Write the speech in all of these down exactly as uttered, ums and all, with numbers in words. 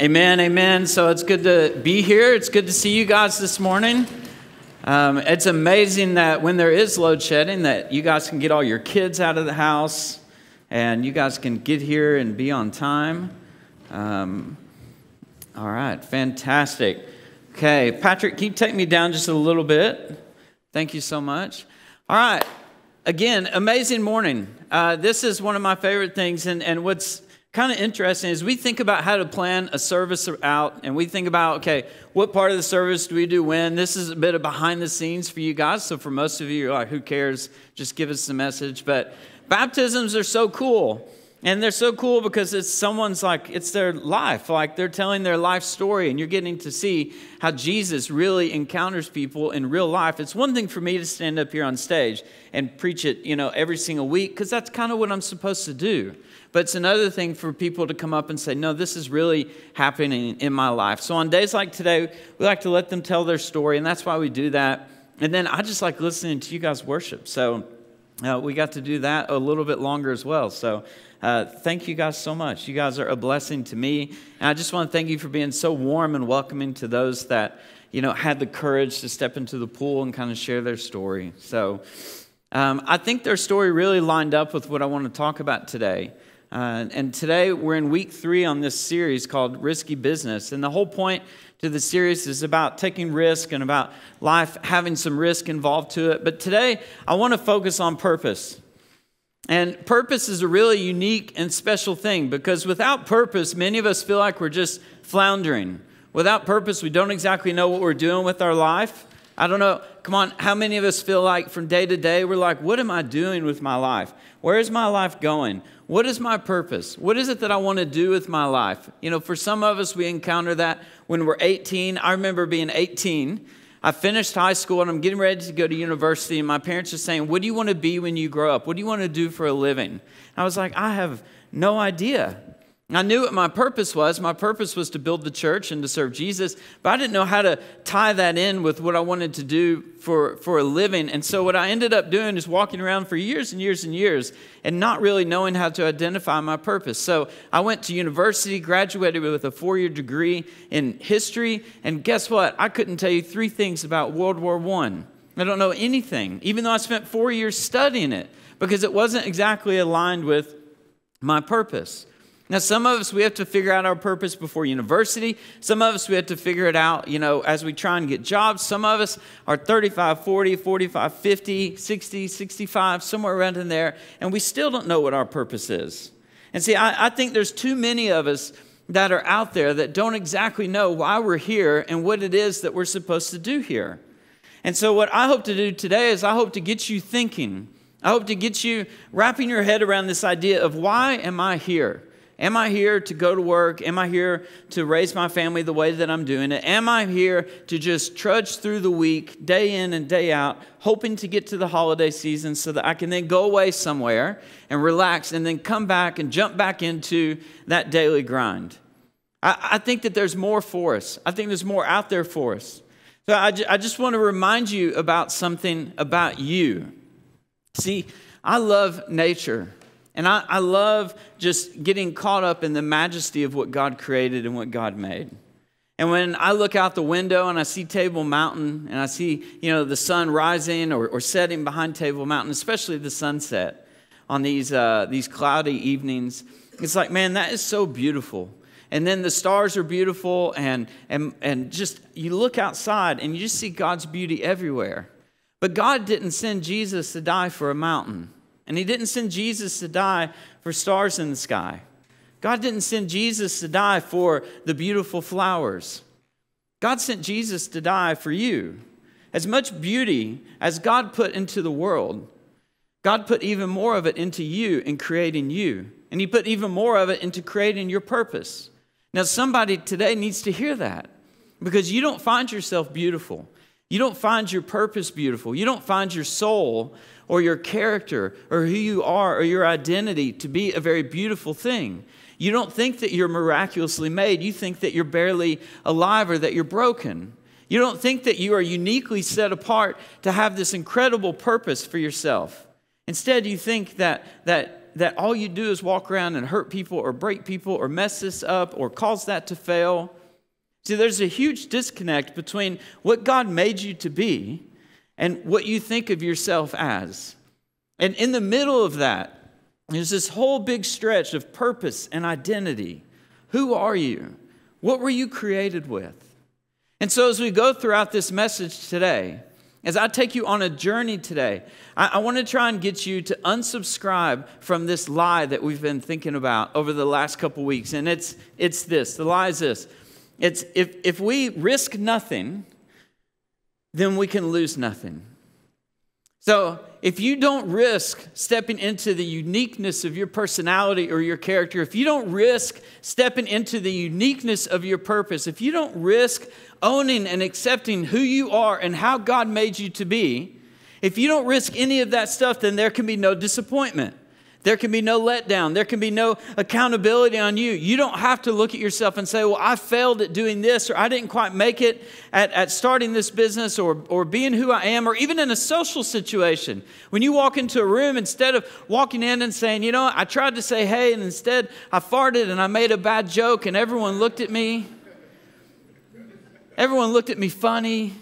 Amen, amen. So it's good to be here. It's good to see you guys this morning. Um, it's amazing that when there is load shedding that you guys can get all your kids out of the house and you guys can get here and be on time. Um, all right, fantastic. Okay, Patrick, can you take me down just a little bit? Thank you so much. All right, again, amazing morning. Uh, this is one of my favorite things, and, and what's kind of interesting is we think about how to plan a service out, and we think about, okay, what part of the service do we do when? This is a bit of behind the scenes for you guys, so for most of you, you're like, who cares? Just give us the message. But baptisms are so cool, and they're so cool because it's someone's like, it's their life, like they're telling their life story, and you're getting to see how Jesus really encounters people in real life. It's one thing for me to stand up here on stage and preach it, you know, every single week, because that's kind of what I'm supposed to do. But it's another thing for people to come up and say, no, this is really happening in my life. So on days like today, we like to let them tell their story, and that's why we do that. And then I just like listening to you guys worship. So uh, we got to do that a little bit longer as well. So uh, thank you guys so much. You guys are a blessing to me. And I just want to thank you for being so warm and welcoming to those that, you know, had the courage to step into the pool and kind of share their story. So um, I think their story really lined up with what I want to talk about today. Uh, and today we're in week three on this series called Risky Business. And the whole point to the series is about taking risk and about life having some risk involved to it. But today I want to focus on purpose. And purpose is a really unique and special thing, because without purpose, many of us feel like we're just floundering. Without purpose, we don't exactly know what we're doing with our life. I don't know, come on, how many of us feel like from day to day, we're like, what am I doing with my life? Where is my life going? What is my purpose? What is it that I want to do with my life? You know, for some of us, we encounter that when we're eighteen. I remember being eighteen. I finished high school, and I'm getting ready to go to university, and my parents are saying, what do you want to be when you grow up? What do you want to do for a living? And I was like, I have no idea. I knew what my purpose was. My purpose was to build the church and to serve Jesus, but I didn't know how to tie that in with what I wanted to do for, for a living. And so what I ended up doing is walking around for years and years and years and not really knowing how to identify my purpose. So I went to university, graduated with a four-year degree in history, and guess what? I couldn't tell you three things about World War One. I don't know anything, even though I spent four years studying it, because it wasn't exactly aligned with my purpose. Now, some of us, we have to figure out our purpose before university. Some of us, we have to figure it out, you know, as we try and get jobs. Some of us are thirty-five, forty, forty-five, fifty, sixty, sixty-five, somewhere around in there, and we still don't know what our purpose is. And see, I, I think there's too many of us that are out there that don't exactly know why we're here and what it is that we're supposed to do here. And so what I hope to do today is I hope to get you thinking. I hope to get you wrapping your head around this idea of, why am I here? Am I here to go to work? Am I here to raise my family the way that I'm doing it? Am I here to just trudge through the week, day in and day out, hoping to get to the holiday season so that I can then go away somewhere and relax and then come back and jump back into that daily grind? I, I think that there's more for us. I think there's more out there for us. So I, ju- I just want to remind you about something about you. See, I love nature. And I, I love just getting caught up in the majesty of what God created and what God made. And when I look out the window and I see Table Mountain and I see, you know, the sun rising or, or setting behind Table Mountain, especially the sunset on these, uh, these cloudy evenings, it's like, man, that is so beautiful. And then the stars are beautiful, and, and, and just you look outside and you just see God's beauty everywhere. But God didn't send Jesus to die for a mountain. And he didn't send Jesus to die for stars in the sky. God didn't send Jesus to die for the beautiful flowers. God sent Jesus to die for you. As much beauty as God put into the world, God put even more of it into you in creating you. And he put even more of it into creating your purpose. Now, somebody today needs to hear that, because you don't find yourself beautiful. You don't find your purpose beautiful. You don't find your soul or your character or who you are or your identity to be a very beautiful thing. You don't think that you're miraculously made. You think that you're barely alive or that you're broken. You don't think that you are uniquely set apart to have this incredible purpose for yourself. Instead, you think that, that that, that all you do is walk around and hurt people or break people or mess this up or cause that to fail. See, there's a huge disconnect between what God made you to be and what you think of yourself as. And in the middle of that, there's this whole big stretch of purpose and identity. Who are you? What were you created with? And so as we go throughout this message today, as I take you on a journey today, I, I want to try and get you to unsubscribe from this lie that we've been thinking about over the last couple weeks. And it's, it's this. The lie is this. It's if, if we risk nothing, then we can lose nothing. So if you don't risk stepping into the uniqueness of your personality or your character, if you don't risk stepping into the uniqueness of your purpose, if you don't risk owning and accepting who you are and how God made you to be, if you don't risk any of that stuff, then there can be no disappointment. There can be no letdown. There can be no accountability on you. You don't have to look at yourself and say, well, I failed at doing this, or I didn't quite make it at, at starting this business, or, or being who I am, or even in a social situation. When you walk into a room, instead of walking in and saying, you know, I tried to say, hey, and instead I farted and I made a bad joke and everyone looked at me. Everyone looked at me funny.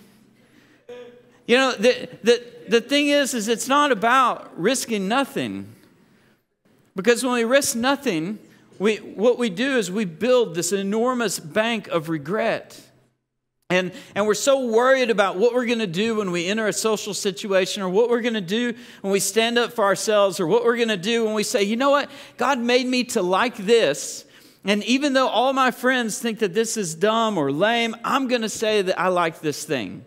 You know, the, the, the thing is, is it's not about risking nothing. Because when we risk nothing, we, what we do is we build this enormous bank of regret. And, and we're so worried about what we're going to do when we enter a social situation, or what we're going to do when we stand up for ourselves, or what we're going to do when we say, you know what, God made me to like this. And even though all my friends think that this is dumb or lame, I'm going to say that I like this thing.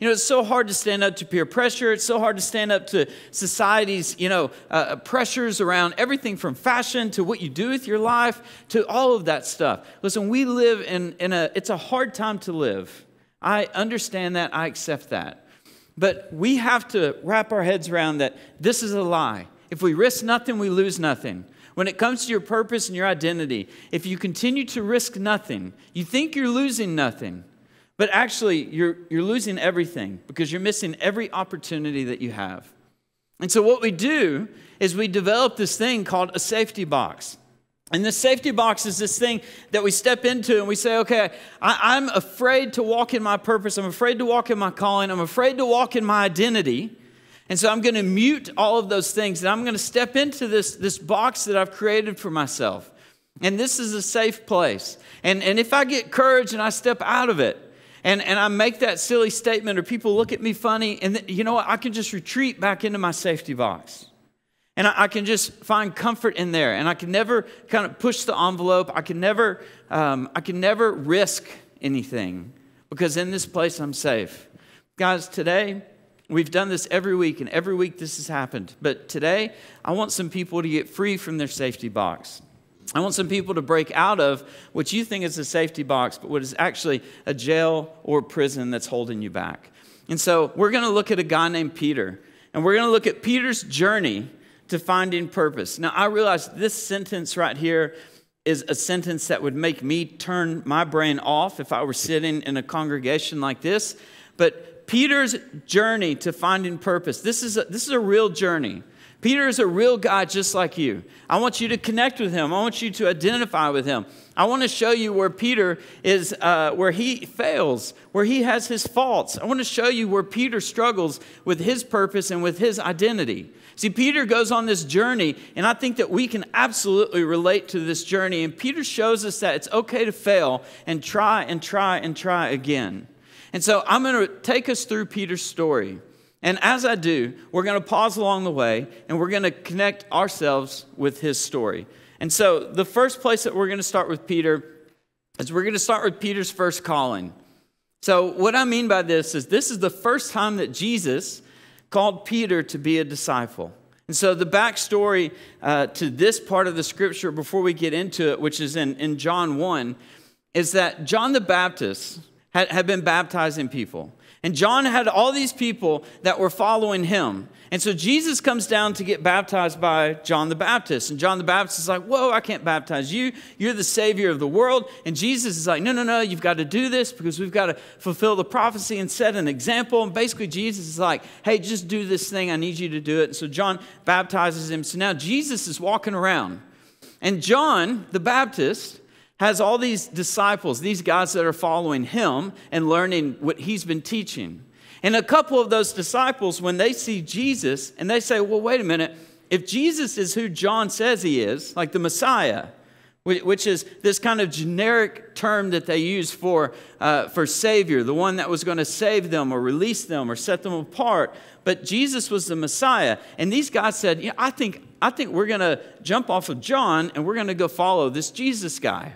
You know, it's so hard to stand up to peer pressure. It's so hard to stand up to society's, you know, uh, pressures around everything from fashion to what you do with your life to all of that stuff. Listen, we live in, in a, it's a hard time to live. I understand that. I accept that. But we have to wrap our heads around that this is a lie. If we risk nothing, we lose nothing. When it comes to your purpose and your identity, if you continue to risk nothing, you think you're losing nothing. But actually, you're, you're losing everything, because you're missing every opportunity that you have. And so what we do is we develop this thing called a safety box. And this safety box is this thing that we step into and we say, okay, I, I'm afraid to walk in my purpose. I'm afraid to walk in my calling. I'm afraid to walk in my identity. And so I'm going to mute all of those things, and I'm going to step into this, this box that I've created for myself. And this is a safe place. And, and if I get courage and I step out of it, And, and I make that silly statement, or people look at me funny, and you know what? I can just retreat back into my safety box. And I, I can just find comfort in there. And I can never kind of push the envelope. I can never, um, I can never risk anything, because in this place I'm safe. Guys, today, we've done this every week, and every week this has happened. But today, I want some people to get free from their safety box. I want some people to break out of what you think is a safety box, but what is actually a jail or prison that's holding you back. And so we're going to look at a guy named Peter, and we're going to look at Peter's journey to finding purpose. Now, I realize this sentence right here is a sentence that would make me turn my brain off if I were sitting in a congregation like this. But Peter's journey to finding purpose, this is a, this is a real journey. Peter is a real guy just like you. I want you to connect with him. I want you to identify with him. I want to show you where Peter is, uh, where he fails, where he has his faults. I want to show you where Peter struggles with his purpose and with his identity. See, Peter goes on this journey, and I think that we can absolutely relate to this journey. And Peter shows us that it's okay to fail and try and try and try again. And so I'm going to take us through Peter's story. And as I do, we're going to pause along the way, and we're going to connect ourselves with his story. And so the first place that we're going to start with Peter is we're going to start with Peter's first calling. So what I mean by this is this is the first time that Jesus called Peter to be a disciple. And so the backstory uh, to this part of the scripture before we get into it, which is in, in John one, is that John the Baptist had, had been baptizing people. And John had all these people that were following him. And so Jesus comes down to get baptized by John the Baptist. And John the Baptist is like, whoa, I can't baptize you. You're the Savior of the world. And Jesus is like, no, no, no, you've got to do this because we've got to fulfill the prophecy and set an example. And basically Jesus is like, hey, just do this thing. I need you to do it. And so John baptizes him. So now Jesus is walking around. And John the Baptist has all these disciples, these guys that are following him and learning what he's been teaching. And a couple of those disciples, when they see Jesus, and they say, well, wait a minute, if Jesus is who John says he is, like the Messiah, which is this kind of generic term that they use for, uh, for Savior, the one that was going to save them or release them or set them apart. But Jesus was the Messiah. And these guys said, yeah, I think, I think we're going to jump off of John and we're going to go follow this Jesus guy.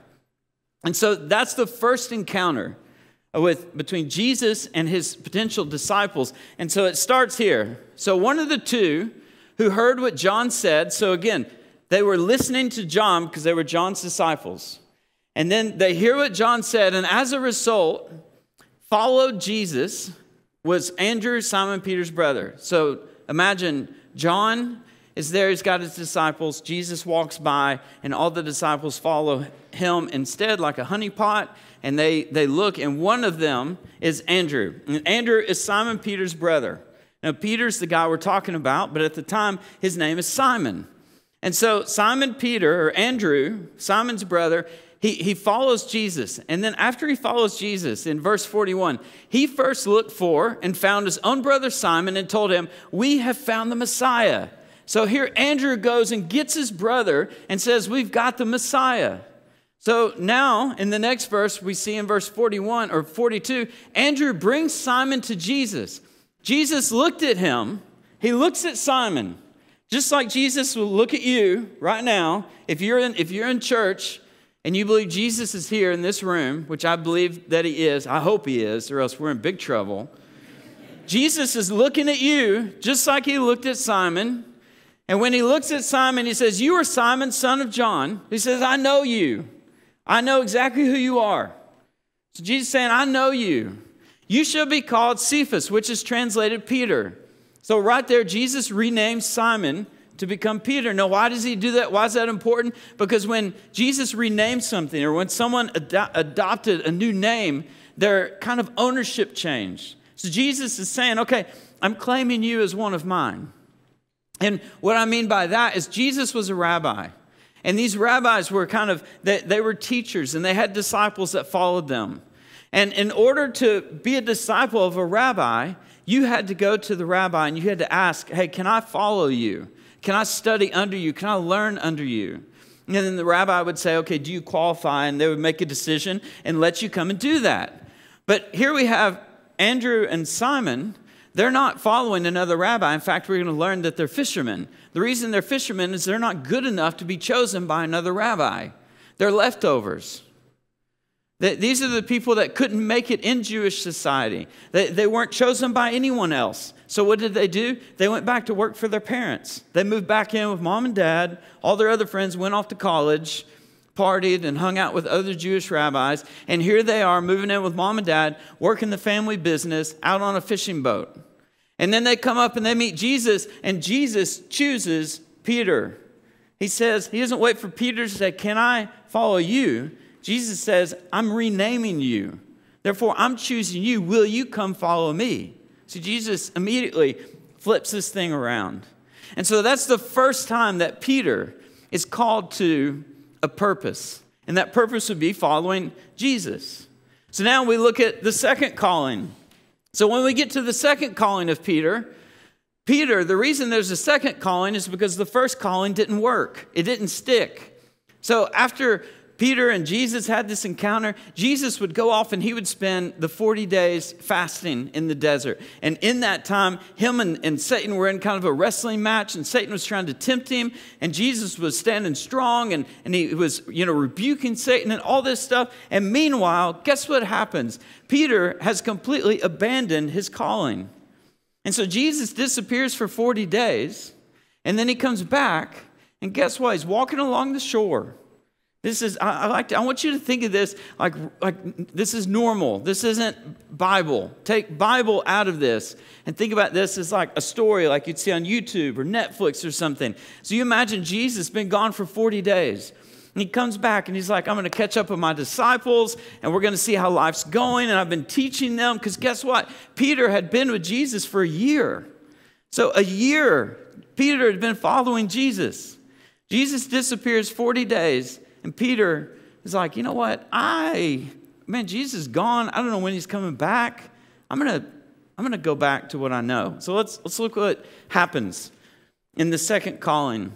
And so that's the first encounter with between Jesus and his potential disciples. And so it starts here. So one of the two who heard what John said, so again, they were listening to John because they were John's disciples. And then they hear what John said, and as a result, followed Jesus was Andrew, Simon Peter's brother. So imagine John is there, he's got his disciples, Jesus walks by, and all the disciples follow him instead like a honeypot, and they, they look, and one of them is Andrew. And Andrew is Simon Peter's brother. Now, Peter's the guy we're talking about, but at the time, his name is Simon. And so Simon Peter, or Andrew, Simon's brother, he, he follows Jesus. And then after he follows Jesus, in verse forty-one, he first looked for and found his own brother Simon and told him, we have found the Messiah. So here Andrew goes and gets his brother and says, we've got the Messiah. So now in the next verse, we see in verse forty-one or forty-two, Andrew brings Simon to Jesus. Jesus looked at him. He looks at Simon. Just like Jesus will look at you right now. If you're in, if you're in church and you believe Jesus is here in this room, which I believe that he is, I hope he is, or else we're in big trouble. Jesus is looking at you just like he looked at Simon. And when he looks at Simon, he says, you are Simon, son of John. He says, I know you. I know exactly who you are. So Jesus is saying, I know you. You shall be called Cephas, which is translated Peter. So right there, Jesus renames Simon to become Peter. Now, why does he do that? Why is that important? Because when Jesus renamed something, or when someone ad- adopted a new name, their kind of ownership changed. So Jesus is saying, okay, I'm claiming you as one of mine. And what I mean by that is Jesus was a rabbi. And these rabbis were kind of, they, they were teachers, and they had disciples that followed them. And in order to be a disciple of a rabbi, you had to go to the rabbi and you had to ask, hey, can I follow you? Can I study under you? Can I learn under you? And then the rabbi would say, okay, do you qualify? And they would make a decision and let you come and do that. But here we have Andrew and Simon. They're not following another rabbi. In fact, we're going to learn that they're fishermen. The reason they're fishermen is they're not good enough to be chosen by another rabbi. They're leftovers. They, these are the people that couldn't make it in Jewish society. They, they weren't chosen by anyone else. So what did they do? They went back to work for their parents. They moved back in with mom and dad. All their other friends went off to college, partied, and hung out with other Jewish rabbis. And here they are moving in with mom and dad, working the family business, out on a fishing boat. And then they come up and they meet Jesus, and Jesus chooses Peter. He says, he doesn't wait for Peter to say, can I follow you? Jesus says, I'm renaming you. Therefore, I'm choosing you. Will you come follow me? So Jesus immediately flips this thing around. And so that's the first time that Peter is called to a purpose. And that purpose would be following Jesus. So now we look at the second calling. So when we get to the second calling of Peter, Peter, the reason there's a second calling is because the first calling didn't work. It didn't stick. So after Peter and Jesus had this encounter, Jesus would go off and he would spend the forty days fasting in the desert. And in that time, him and, and Satan were in kind of a wrestling match, and Satan was trying to tempt him, and Jesus was standing strong, and, and he was, you know, rebuking Satan and all this stuff. And meanwhile, guess what happens? Peter has completely abandoned his calling. And so Jesus disappears for forty days, and then he comes back, and guess what? He's walking along the shore. This is, I, I like to, I want you to think of this like, like this is normal. This isn't Bible. Take Bible out of this and think about this as like a story like you'd see on YouTube or Netflix or something. So you imagine Jesus been gone for forty days. And he comes back and he's like, I'm going to catch up with my disciples and we're going to see how life's going. And I've been teaching them because guess what? Peter had been with Jesus for a year. So a year, Peter had been following Jesus. Jesus disappears forty days. And Peter is like, you know what? I, man, Jesus is gone. I don't know when he's coming back. I'm going to, I'm going to go back to what I know. So let's, let's look what happens in the second calling.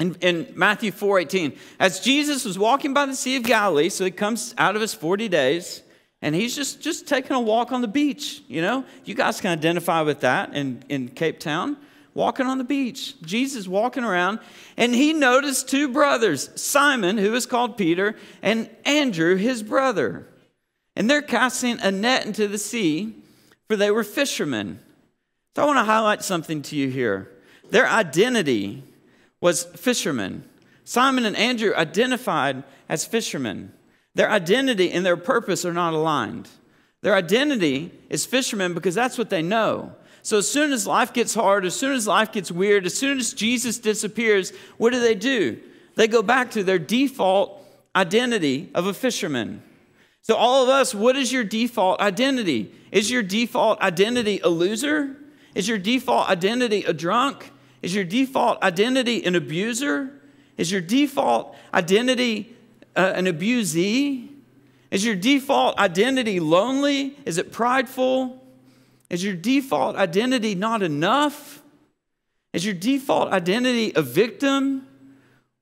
In, in Matthew four eighteen, as Jesus was walking by the Sea of Galilee, so he comes out of his forty days, and he's just, just taking a walk on the beach, you know? You guys can identify with that in, in Cape Town, walking on the beach. Jesus walking around, and he noticed two brothers, Simon, who is called Peter, and Andrew, his brother. And they're casting a net into the sea, for they were fishermen. So I want to highlight something to you here. Their identity was fishermen. Simon and Andrew identified as fishermen. Their identity and their purpose are not aligned. Their identity is fishermen because that's what they know. So as soon as life gets hard, as soon as life gets weird, as soon as Jesus disappears, what do they do? They go back to their default identity of a fisherman. So all of us, what is your default identity? Is your default identity a loser? Is your default identity a drunk? Is your default identity an abuser? Is your default identity uh, an abusee? Is your default identity lonely? Is it prideful? Is your default identity not enough? Is your default identity a victim?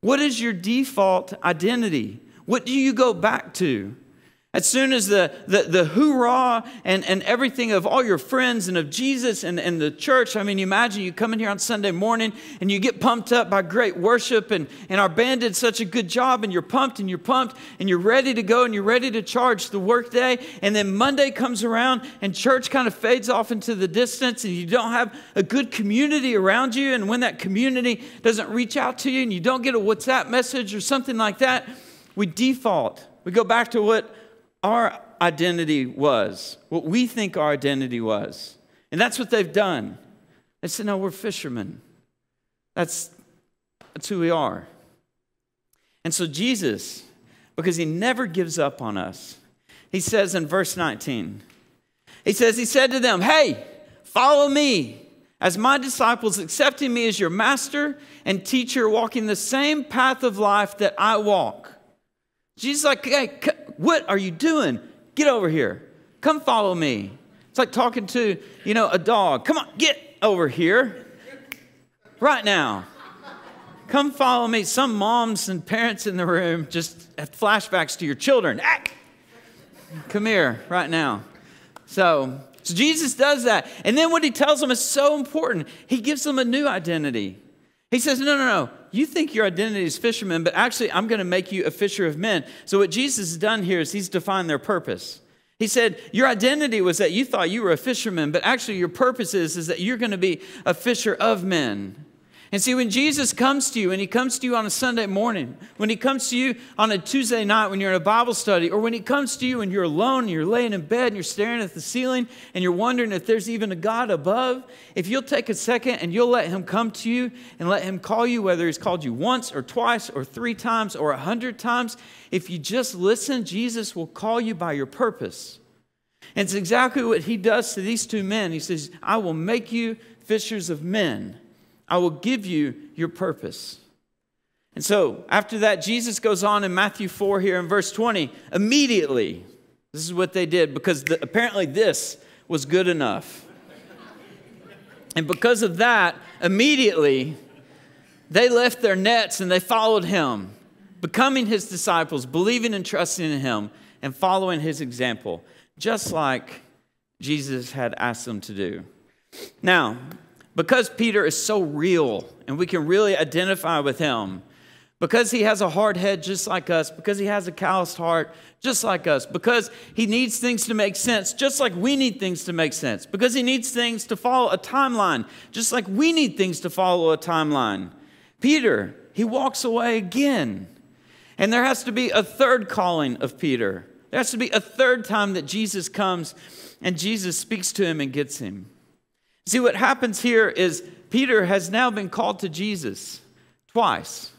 What is your default identity? What do you go back to? As soon as the, the, the hoorah and, and everything of all your friends and of Jesus and, and the church, I mean, imagine you come in here on Sunday morning and you get pumped up by great worship and, and our band did such a good job and you're pumped and you're pumped and you're ready to go and you're ready to charge the workday. And then Monday comes around and church kind of fades off into the distance and you don't have a good community around you. And when that community doesn't reach out to you and you don't get a WhatsApp message or something like that, we default. We go back to what our identity was, what we think our identity was. And that's what they've done. They said, no, we're fishermen. That's, that's who we are. And so Jesus, because he never gives up on us, he says in verse nineteen, he says, he said to them, hey, follow me as my disciples, accepting me as your master and teacher, walking the same path of life that I walk. Jesus is like, hey, what are you doing? Get over here. Come follow me. It's like talking to, you know, a dog. Come on, get over here right now. Come follow me. Some moms and parents in the room just have flashbacks to your children. Ah! Come here right now. So, so Jesus does that. And then what he tells them is so important. He gives them a new identity. He says, no, no, no. You think your identity is fishermen, but actually I'm going to make you a fisher of men. So what Jesus has done here is he's defined their purpose. He said, your identity was that you thought you were a fisherman, but actually your purpose is, is that you're going to be a fisher of men. And see, when Jesus comes to you, and he comes to you on a Sunday morning, when he comes to you on a Tuesday night when you're in a Bible study, or when he comes to you and you're alone and you're laying in bed and you're staring at the ceiling and you're wondering if there's even a God above, if you'll take a second and you'll let him come to you and let him call you, whether he's called you once or twice or three times or a hundred times, if you just listen, Jesus will call you by your purpose. And it's exactly what he does to these two men. He says, I will make you fishers of men. I will give you your purpose. And so after that, Jesus goes on in Matthew four here in verse twenty, immediately, this is what they did because the, apparently this was good enough. And because of that, immediately they left their nets and they followed him, becoming his disciples, believing and trusting in him and following his example, just like Jesus had asked them to do. Now, because Peter is so real and we can really identify with him, because he has a hard head just like us, because he has a calloused heart just like us, because he needs things to make sense just like we need things to make sense, because he needs things to follow a timeline just like we need things to follow a timeline, Peter, he walks away again. And there has to be a third calling of Peter. There has to be a third time that Jesus comes and Jesus speaks to him and gets him. See, what happens here is Peter has now been called to Jesus twice.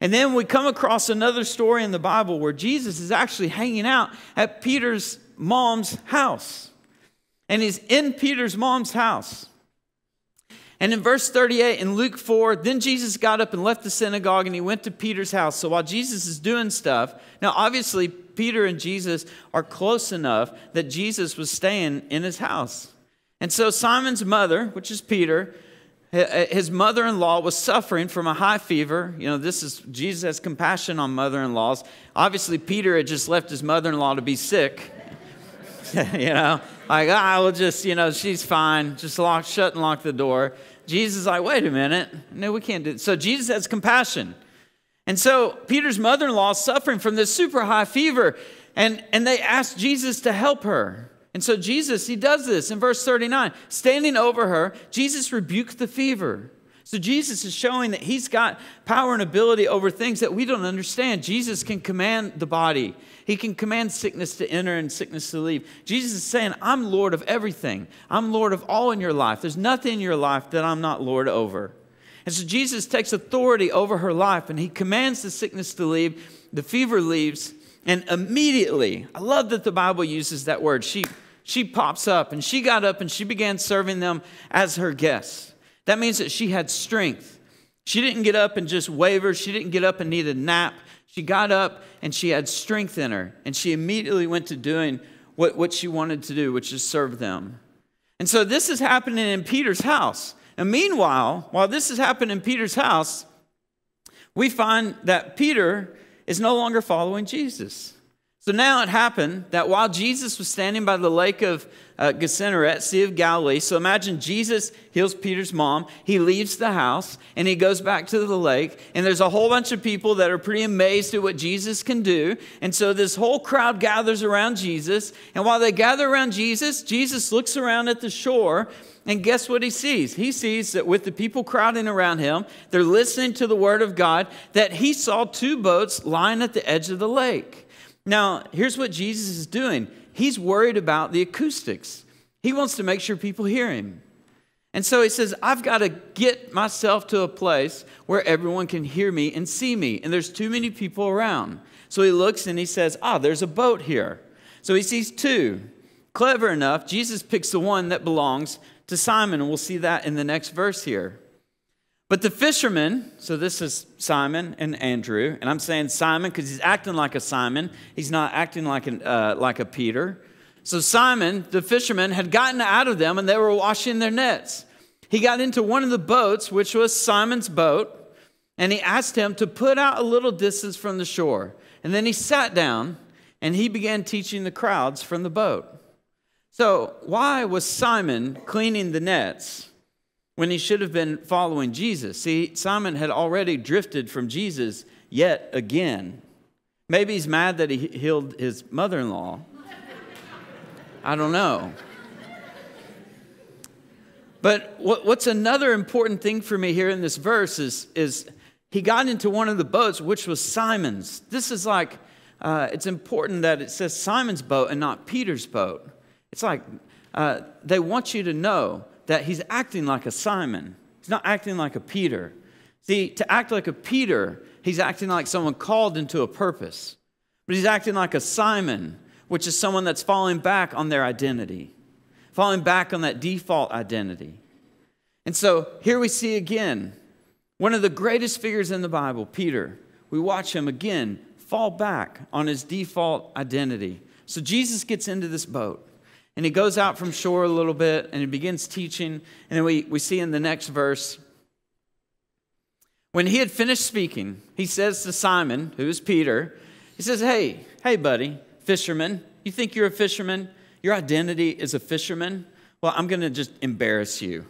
And then we come across another story in the Bible where Jesus is actually hanging out at Peter's mom's house. And he's in Peter's mom's house. And in verse thirty-eight in Luke four, then Jesus got up and left the synagogue and he went to Peter's house. So while Jesus is doing stuff, now obviously Peter and Jesus are close enough that Jesus was staying in his house. And so Simon's mother, which is Peter, his mother-in-law was suffering from a high fever. You know, this is, Jesus has compassion on mother-in-laws. Obviously, Peter had just left his mother-in-law to be sick. You know, like, ah, we'll just, you know, she's fine. Just lock, shut and lock the door. Jesus is like, wait a minute. No, we can't do it. So Jesus has compassion. And so Peter's mother-in-law is suffering from this super high fever. And, and they asked Jesus to help her. And so Jesus, he does this in verse thirty-nine. Standing over her, Jesus rebuked the fever. So Jesus is showing that he's got power and ability over things that we don't understand. Jesus can command the body. He can command sickness to enter and sickness to leave. Jesus is saying, I'm Lord of everything. I'm Lord of all in your life. There's nothing in your life that I'm not Lord over. And so Jesus takes authority over her life and he commands the sickness to leave. The fever leaves. And immediately, I love that the Bible uses that word. She, she pops up and she got up and she began serving them as her guests. That means that she had strength. She didn't get up and just waver. She didn't get up and need a nap. She got up and she had strength in her. And she immediately went to doing what, what she wanted to do, which is serve them. And so this is happening in Peter's house. And meanwhile, while this is happening in Peter's house, we find that Peter is no longer following Jesus. So now it happened that while Jesus was standing by the lake of uh, Gennesaret, Sea of Galilee, so imagine Jesus heals Peter's mom, he leaves the house, and he goes back to the lake, and there's a whole bunch of people that are pretty amazed at what Jesus can do, and so this whole crowd gathers around Jesus, and while they gather around Jesus, Jesus looks around at the shore, and guess what he sees? He sees that with the people crowding around him, they're listening to the word of God, that he saw two boats lying at the edge of the lake. Now, here's what Jesus is doing. He's worried about the acoustics. He wants to make sure people hear him. And so he says, I've got to get myself to a place where everyone can hear me and see me. And there's too many people around. So he looks and he says, ah, there's a boat here. So he sees two. Clever enough, Jesus picks the one that belongs to Simon. And we'll see that in the next verse here. But the fishermen, so this is Simon and Andrew, and I'm saying Simon because he's acting like a Simon. He's not acting like, an, uh, like a Peter. So Simon, the fisherman, had gotten out of them, and they were washing their nets. He got into one of the boats, which was Simon's boat, and he asked him to put out a little distance from the shore. And then he sat down, and he began teaching the crowds from the boat. So why was Simon cleaning the nets when he should have been following Jesus? See, Simon had already drifted from Jesus yet again. Maybe he's mad that he healed his mother-in-law. I don't know. But what, what's another important thing for me here in this verse is, is he got into one of the boats, which was Simon's. This is like, uh, it's important that it says Simon's boat and not Peter's boat. It's like, uh, they want you to know that he's acting like a Simon. He's not acting like a Peter. See, to act like a Peter, he's acting like someone called into a purpose. But he's acting like a Simon, which is someone that's falling back on their identity, falling back on that default identity. And so here we see again, one of the greatest figures in the Bible, Peter. We watch him again fall back on his default identity. So Jesus gets into this boat. And he goes out from shore a little bit, and he begins teaching. And then we, we see in the next verse, when he had finished speaking, he says to Simon, who is Peter, he says, hey, hey, buddy, fisherman, you think you're a fisherman? Your identity is a fisherman? Well, I'm going to just embarrass you.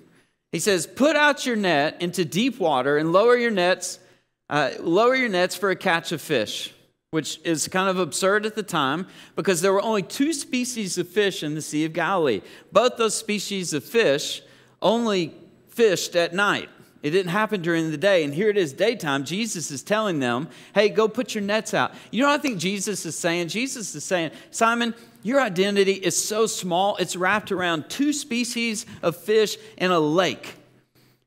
He says, put out your net into deep water and lower your nets, uh, lower your nets for a catch of fish. Which is kind of absurd at the time because there were only two species of fish in the Sea of Galilee. Both those species of fish only fished at night. It didn't happen during the day. And here it is, daytime. Jesus is telling them, hey, go put your nets out. You know what I think Jesus is saying? Jesus is saying, Simon, your identity is so small. It's wrapped around two species of fish and a lake.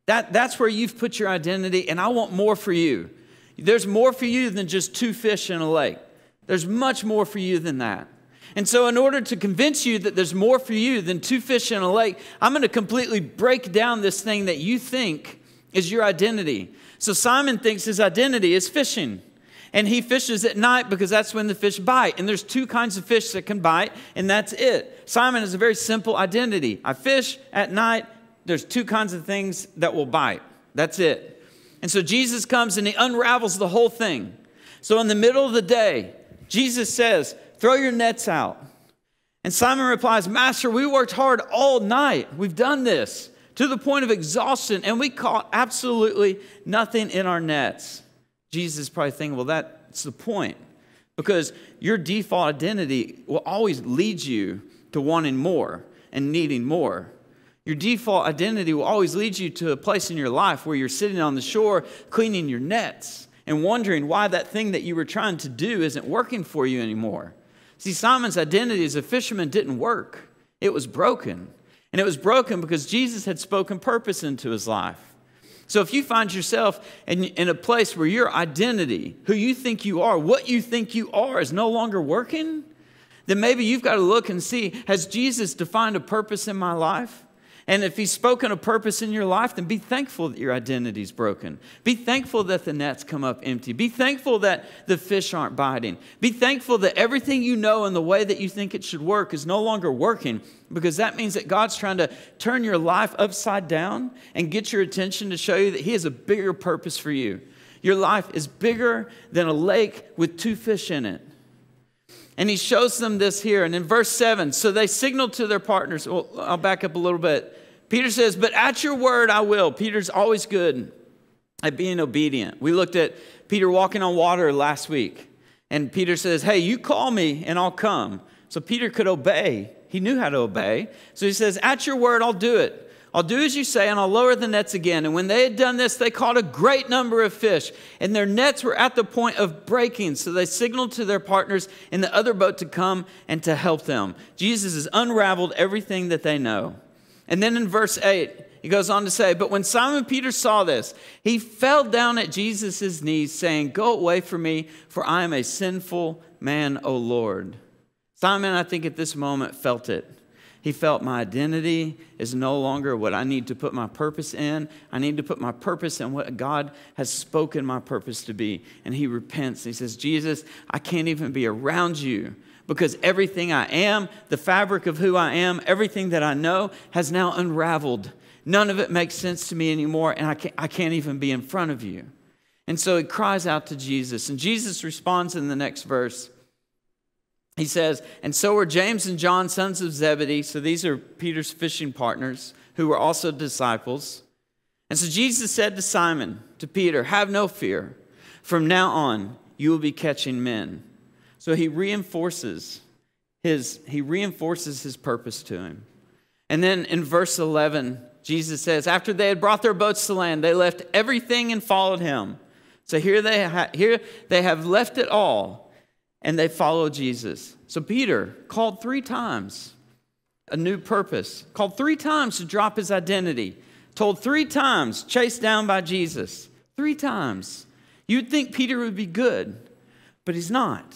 That, that's where you've put your identity, and I want more for you. There's more for you than just two fish in a lake. There's much more for you than that. And so in order to convince you that there's more for you than two fish in a lake, I'm going to completely break down this thing that you think is your identity. So Simon thinks his identity is fishing. And he fishes at night because that's when the fish bite. And there's two kinds of fish that can bite, and that's it. Simon has a very simple identity. I fish at night. There's two kinds of things that will bite. That's it. And so Jesus comes and he unravels the whole thing. So in the middle of the day, Jesus says, throw your nets out. And Simon replies, Master, we worked hard all night. We've done this to the point of exhaustion, and we caught absolutely nothing in our nets. Jesus is probably thinking, well, that's the point. Because your default identity will always lead you to wanting more and needing more. Your default identity will always lead you to a place in your life where you're sitting on the shore cleaning your nets and wondering why that thing that you were trying to do isn't working for you anymore. See, Simon's identity as a fisherman didn't work. It was broken. And it was broken because Jesus had spoken purpose into his life. So if you find yourself in, in a place where your identity, who you think you are, what you think you are is no longer working, then maybe you've got to look and see, has Jesus defined a purpose in my life? And if he's spoken a purpose in your life, then be thankful that your identity is broken. Be thankful that the nets come up empty. Be thankful that the fish aren't biting. Be thankful that everything you know and the way that you think it should work is no longer working, because that means that God's trying to turn your life upside down and get your attention to show you that he has a bigger purpose for you. Your life is bigger than a lake with two fish in it. And he shows them this here. And in verse seven, so they signaled to their partners. Well, I'll back up a little bit. Peter says, but at your word I will. Peter's always good at being obedient. We looked at Peter walking on water last week. And Peter says, hey, you call me and I'll come. So Peter could obey. He knew how to obey. So he says, at your word I'll do it. I'll do as you say, and I'll lower the nets again. And when they had done this, they caught a great number of fish, and their nets were at the point of breaking. So they signaled to their partners in the other boat to come and to help them. Jesus has unraveled everything that they know. And then in verse eight, he goes on to say, but when Simon Peter saw this, he fell down at Jesus' knees, saying, go away from me, for I am a sinful man, O Lord. Simon, I think at this moment, felt it. He felt my identity is no longer what I need to put my purpose in. I need to put my purpose in what God has spoken my purpose to be. And he repents. He says, Jesus, I can't even be around you because everything I am, the fabric of who I am, everything that I know has now unraveled. None of it makes sense to me anymore, and I can't, I can't even be in front of you. And so he cries out to Jesus. And Jesus responds in the next verse. He says, and so were James and John, sons of Zebedee. So these are Peter's fishing partners who were also disciples. And so Jesus said to Simon, to Peter, have no fear. From now on, you will be catching men. So he reinforces his, he reinforces his purpose to him. And then in verse eleven, Jesus says, after they had brought their boats to land, they left everything and followed him. So here they, ha here they have left it all. And they follow Jesus. So Peter called three times a new purpose. Called three times to drop his identity. Told three times, chased down by Jesus. Three times. You'd think Peter would be good, but he's not.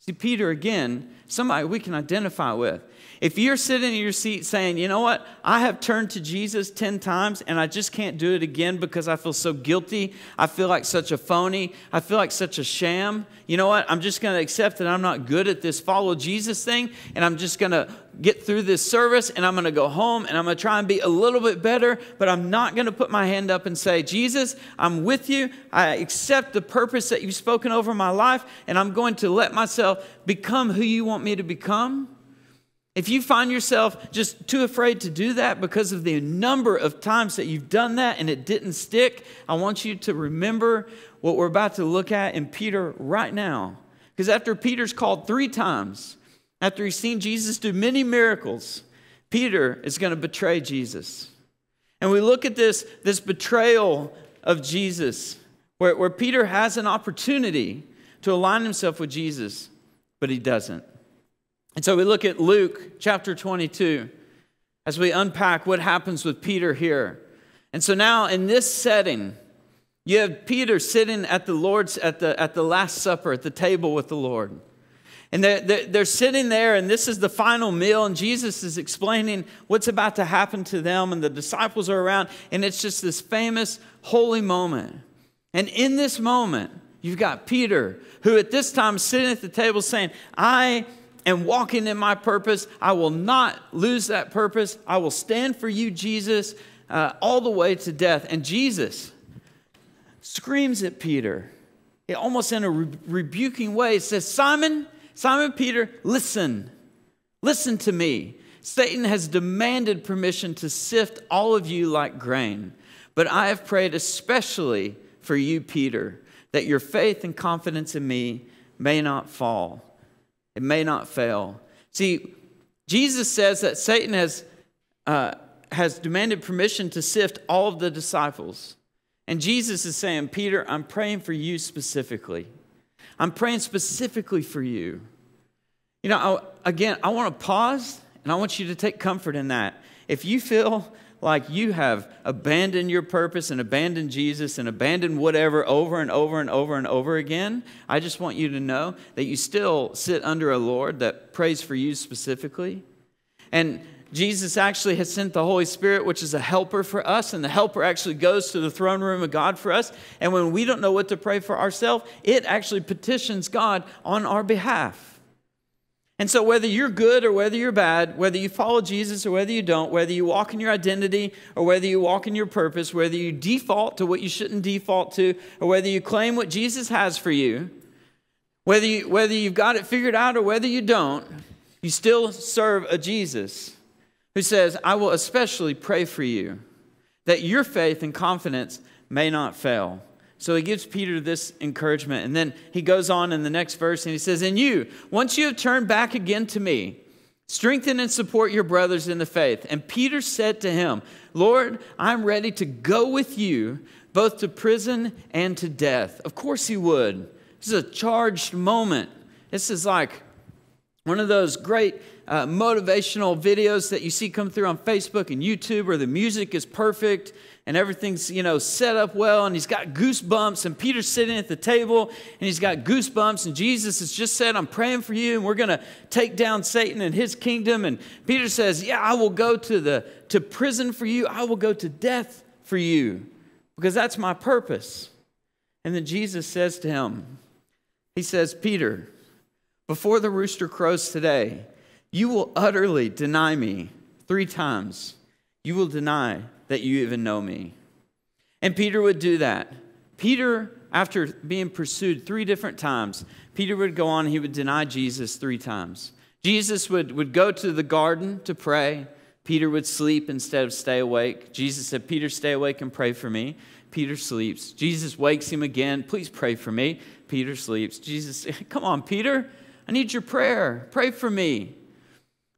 See, Peter, again, somebody we can identify with. If you're sitting in your seat saying, you know what, I have turned to Jesus ten times and I just can't do it again because I feel so guilty. I feel like such a phony. I feel like such a sham. You know what, I'm just going to accept that I'm not good at this follow Jesus thing, and I'm just going to get through this service and I'm going to go home and I'm going to try and be a little bit better, but I'm not going to put my hand up and say, Jesus, I'm with you. I accept the purpose that you've spoken over my life, and I'm going to let myself become who you want me to become. If you find yourself just too afraid to do that because of the number of times that you've done that and it didn't stick, I want you to remember what we're about to look at in Peter right now. Because after Peter's called three times, after he's seen Jesus do many miracles, Peter is going to betray Jesus. And we look at this, this betrayal of Jesus, where, where Peter has an opportunity to align himself with Jesus, but he doesn't. And so we look at Luke chapter twenty-two as we unpack what happens with Peter here. And so now in this setting, you have Peter sitting at the Lord's at the at the Last Supper at the table with the Lord. And they're, they're, they're sitting there, and this is the final meal, and Jesus is explaining what's about to happen to them, and the disciples are around, and it's just this famous holy moment. And in this moment, you've got Peter, who at this time is sitting at the table saying, I am walking in my purpose. I will not lose that purpose. I will stand for you, Jesus, uh, all the way to death. And Jesus screams at Peter, almost in a re- rebuking way. He says, Simon, Simon Peter, listen, listen to me. Satan has demanded permission to sift all of you like grain, but I have prayed especially for you, Peter, that your faith and confidence in me may not fall. It may not fail. See, Jesus says that Satan has, uh, has demanded permission to sift all of the disciples. And Jesus is saying, Peter, I'm praying for you specifically. I'm praying specifically for you. You know, I, again, I want to pause, and I want you to take comfort in that. If you feel like you have abandoned your purpose and abandoned Jesus and abandoned whatever over and over and over and over again, I just want you to know that you still sit under a Lord that prays for you specifically. And Jesus actually has sent the Holy Spirit, which is a helper for us, and the helper actually goes to the throne room of God for us. And when we don't know what to pray for ourselves, it actually petitions God on our behalf. And so whether you're good or whether you're bad, whether you follow Jesus or whether you don't, whether you walk in your identity or whether you walk in your purpose, whether you default to what you shouldn't default to, or whether you claim what Jesus has for you, whether you, whether you've got it figured out or whether you don't, you still serve a Jesus who says, I will especially pray for you, that your faith and confidence may not fail. So he gives Peter this encouragement. And then he goes on in the next verse and he says, and you, once you have turned back again to me, strengthen and support your brothers in the faith. And Peter said to him, Lord, I'm ready to go with you, both to prison and to death. Of course he would. This is a charged moment. This is like one of those great Uh, motivational videos that you see come through on Facebook and YouTube, where the music is perfect and everything's, you know, set up well, and he's got goosebumps, and Peter's sitting at the table and he's got goosebumps, and Jesus has just said, I'm praying for you, and we're going to take down Satan and his kingdom. And Peter says, yeah, I will go to the to prison for you. I will go to death for you, because that's my purpose. And then Jesus says to him, he says, Peter, before the rooster crows today, you will utterly deny me three times. You will deny that you even know me. And Peter would do that. Peter, after being pursued three different times, Peter would go on, he would deny Jesus three times. Jesus would, would go to the garden to pray. Peter would sleep instead of stay awake. Jesus said, Peter, stay awake and pray for me. Peter sleeps. Jesus wakes him again. Please pray for me. Peter sleeps. Jesus said, come on, Peter, I need your prayer. Pray for me.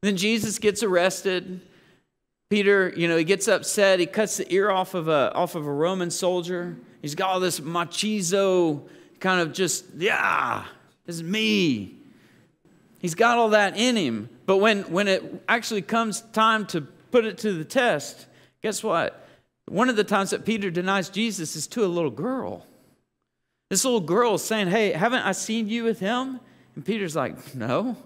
Then Jesus gets arrested. Peter, you know, he gets upset. He cuts the ear off of a, off of a Roman soldier. He's got all this machismo kind of just, yeah, this is me. He's got all that in him. But when, when it actually comes time to put it to the test, guess what? One of the times that Peter denies Jesus is to a little girl. This little girl is saying, hey, haven't I seen you with him? And Peter's like, no.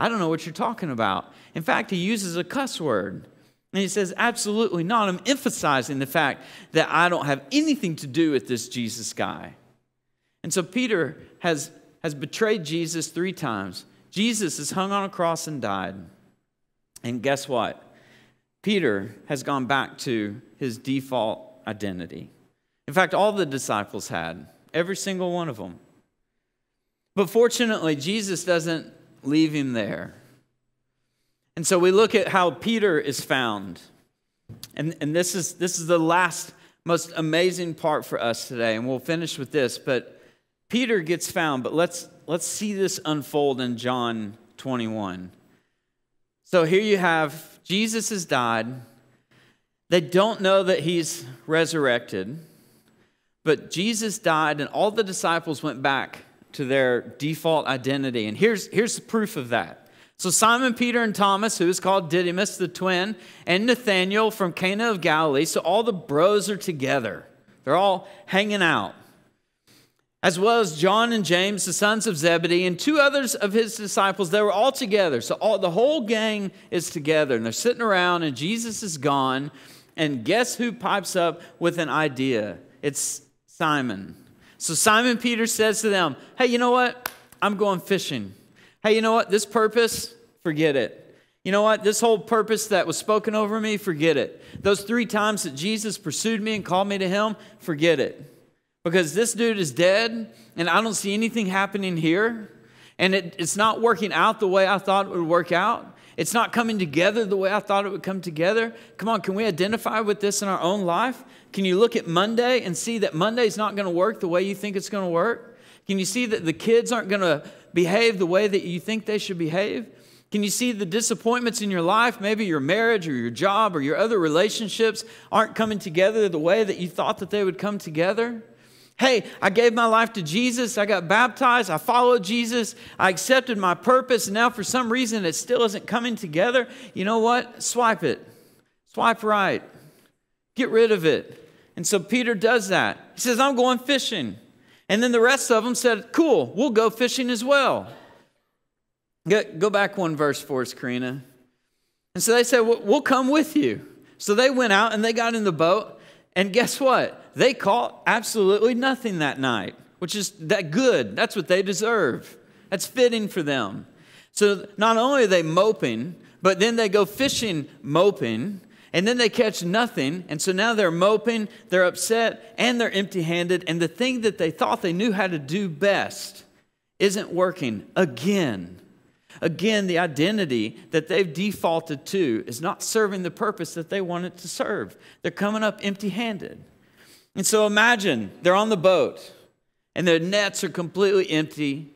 I don't know what you're talking about. In fact, he uses a cuss word. And he says, absolutely not. I'm emphasizing the fact that I don't have anything to do with this Jesus guy. And so Peter has, has betrayed Jesus three times. Jesus is hung on a cross and died. And guess what? Peter has gone back to his default identity. In fact, all the disciples had, every single one of them. But fortunately, Jesus doesn't leave him there. And so we look at how Peter is found. And, and this is, this is the last, most amazing part for us today. And we'll finish with this. But Peter gets found. But let's, let's see this unfold in John twenty-one. So here you have, Jesus has died. They don't know that he's resurrected, but Jesus died and all the disciples went back to their default identity. And here's, here's the proof of that. So Simon, Peter, and Thomas, who is called Didymus, the twin, and Nathanael from Cana of Galilee. So all the bros are together. They're all hanging out. As well as John and James, the sons of Zebedee, and two others of his disciples. They were all together. So all, the whole gang is together. And they're sitting around, and Jesus is gone. And guess who pipes up with an idea? It's Simon. So Simon Peter says to them, hey, you know what? I'm going fishing. Hey, you know what? This purpose, forget it. You know what? This whole purpose that was spoken over me, forget it. Those three times that Jesus pursued me and called me to him, forget it. Because this dude is dead, and I don't see anything happening here. And it, it's not working out the way I thought it would work out. It's not coming together the way I thought it would come together. Come on, can we identify with this in our own life? Can you look at Monday and see that Monday's not going to work the way you think it's going to work? Can you see that the kids aren't going to behave the way that you think they should behave? Can you see the disappointments in your life? Maybe your marriage or your job or your other relationships aren't coming together the way that you thought that they would come together. Hey, I gave my life to Jesus. I got baptized. I followed Jesus. I accepted my purpose. And now for some reason, it still isn't coming together. You know what? Swipe it. Swipe right. Get rid of it. And so Peter does that. He says, I'm going fishing. And then the rest of them said, cool, we'll go fishing as well. Go back one verse for us, Karina. And so they said, we'll come with you. So they went out and they got in the boat. And guess what? They caught absolutely nothing that night, which is that good. That's what they deserve. That's fitting for them. So not only are they moping, but then they go fishing moping, and then they catch nothing. And so now they're moping, they're upset, and they're empty-handed. And the thing that they thought they knew how to do best isn't working again. Again, the identity that they've defaulted to is not serving the purpose that they want it to serve. They're coming up empty-handed. And so imagine they're on the boat and their nets are completely empty.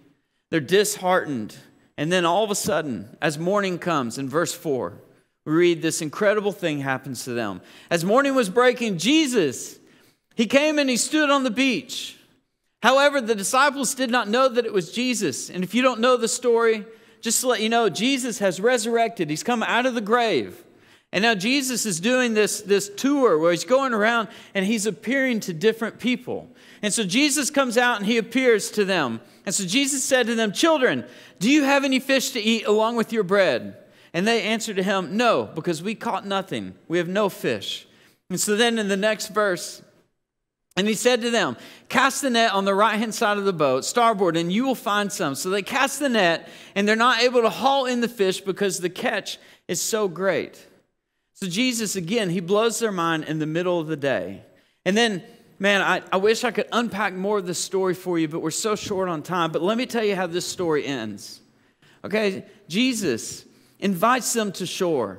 They're disheartened. And then all of a sudden, as morning comes in verse four, we read this incredible thing happens to them. As morning was breaking, Jesus, he came and he stood on the beach. However, the disciples did not know that it was Jesus. And if you don't know the story, just to let you know, Jesus has resurrected. He's come out of the grave. And now Jesus is doing this, this tour where he's going around and he's appearing to different people. And so Jesus comes out and he appears to them. And so Jesus said to them, children, do you have any fish to eat along with your bread? And they answered to him, no, because we caught nothing. We have no fish. And so then in the next verse, and he said to them, cast the net on the right-hand side of the boat, starboard, and you will find some. So they cast the net, and they're not able to haul in the fish because the catch is so great. So Jesus, again, he blows their mind in the middle of the day. And then, man, I, I wish I could unpack more of this story for you, but we're so short on time. But let me tell you how this story ends. Okay, Jesus invites them to shore.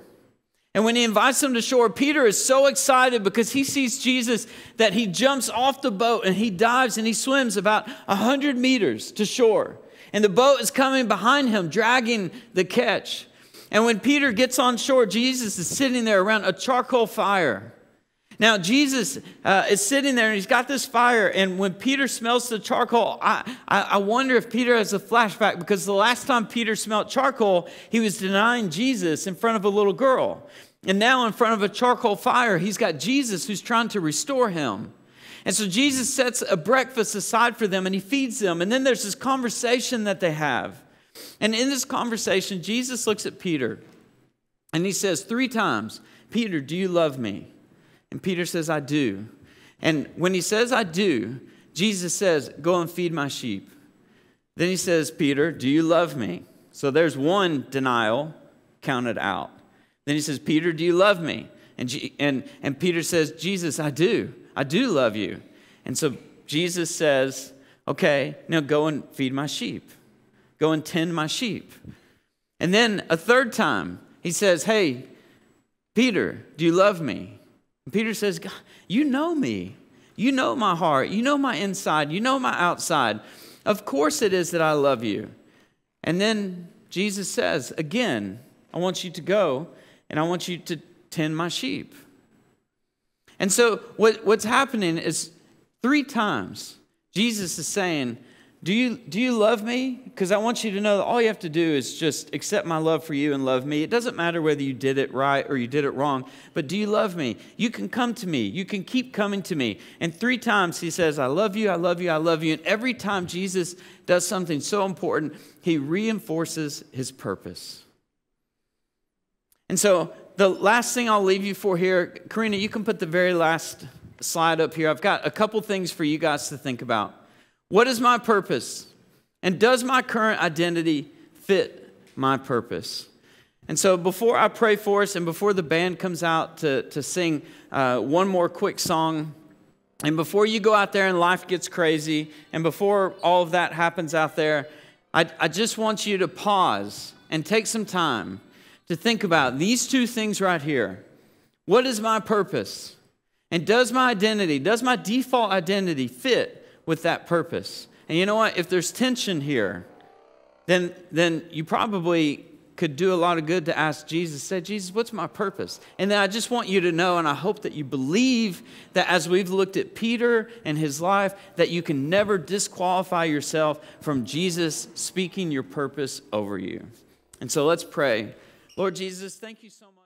And when he invites them to shore, Peter is so excited because he sees Jesus that he jumps off the boat and he dives and he swims about one hundred meters to shore. And the boat is coming behind him, dragging the catch. And when Peter gets on shore, Jesus is sitting there around a charcoal fire. Now, Jesus uh, is sitting there and he's got this fire. And when Peter smells the charcoal, I, I, I wonder if Peter has a flashback, because the last time Peter smelled charcoal, he was denying Jesus in front of a little girl. And now in front of a charcoal fire, he's got Jesus who's trying to restore him. And so Jesus sets a breakfast aside for them and he feeds them. And then there's this conversation that they have. And in this conversation, Jesus looks at Peter and he says three times, Peter, do you love me? And Peter says, I do. And when he says, I do, Jesus says, go and feed my sheep. Then he says, Peter, do you love me? So there's one denial counted out. Then he says, Peter, do you love me? And, G and, and Peter says, Jesus, I do. I do love you. And so Jesus says, okay, now go and feed my sheep. Go and tend my sheep. And then a third time, he says, hey, Peter, do you love me? Peter says, God, you know me. You know my heart. You know my inside. You know my outside. Of course it is that I love you. And then Jesus says, again, I want you to go and I want you to tend my sheep. And so what, what's happening is three times Jesus is saying, do you, do you love me? Because I want you to know that all you have to do is just accept my love for you and love me. It doesn't matter whether you did it right or you did it wrong, but do you love me? You can come to me. You can keep coming to me. And three times he says, I love you, I love you, I love you. And every time Jesus does something so important, he reinforces his purpose. And so the last thing I'll leave you for here, Karina, you can put the very last slide up here. I've got a couple things for you guys to think about. What is my purpose? And does my current identity fit my purpose? And so before I pray for us and before the band comes out to, to sing uh, one more quick song, and before you go out there and life gets crazy, and before all of that happens out there, I, I just want you to pause and take some time to think about these two things right here. What is my purpose? And does my identity, does my default identity fit with that purpose? And you know what? If there's tension here, then, then you probably could do a lot of good to ask Jesus, say, Jesus, what's my purpose? And then I just want you to know, and I hope that you believe that as we've looked at Peter and his life, that you can never disqualify yourself from Jesus speaking your purpose over you. And so let's pray. Lord Jesus, thank you so much.